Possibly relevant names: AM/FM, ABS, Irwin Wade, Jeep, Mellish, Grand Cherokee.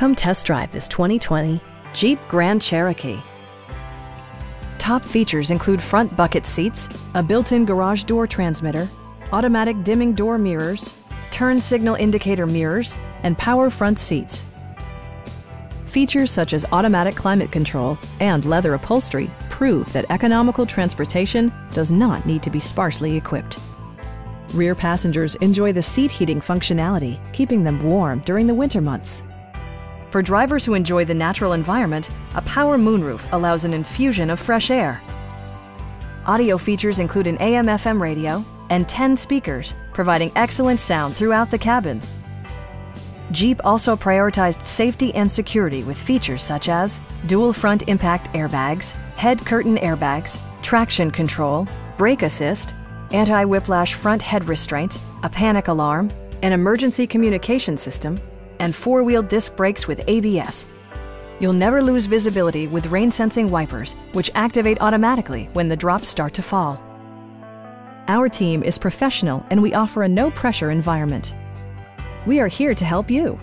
Come test drive this 2020 Jeep Grand Cherokee. Top features include front bucket seats, a built-in garage door transmitter, automatic dimming door mirrors, turn signal indicator mirrors, and power front seats. Features such as automatic climate control and leather upholstery prove that economical transportation does not need to be sparsely equipped. Rear passengers enjoy the seat heating functionality, keeping them warm during the winter months. For drivers who enjoy the natural environment, a power moonroof allows an infusion of fresh air. Audio features include an AM/FM radio and 10 speakers, providing excellent sound throughout the cabin. Jeep also prioritized safety and security with features such as dual front impact airbags, head curtain airbags, traction control, brake assist, anti-whiplash front head restraints, a panic alarm, an emergency communication system, and four-wheel disc brakes with ABS. You'll never lose visibility with rain-sensing wipers, which activate automatically when the drops start to fall. Our team is professional and we offer a no-pressure environment. We are here to help you.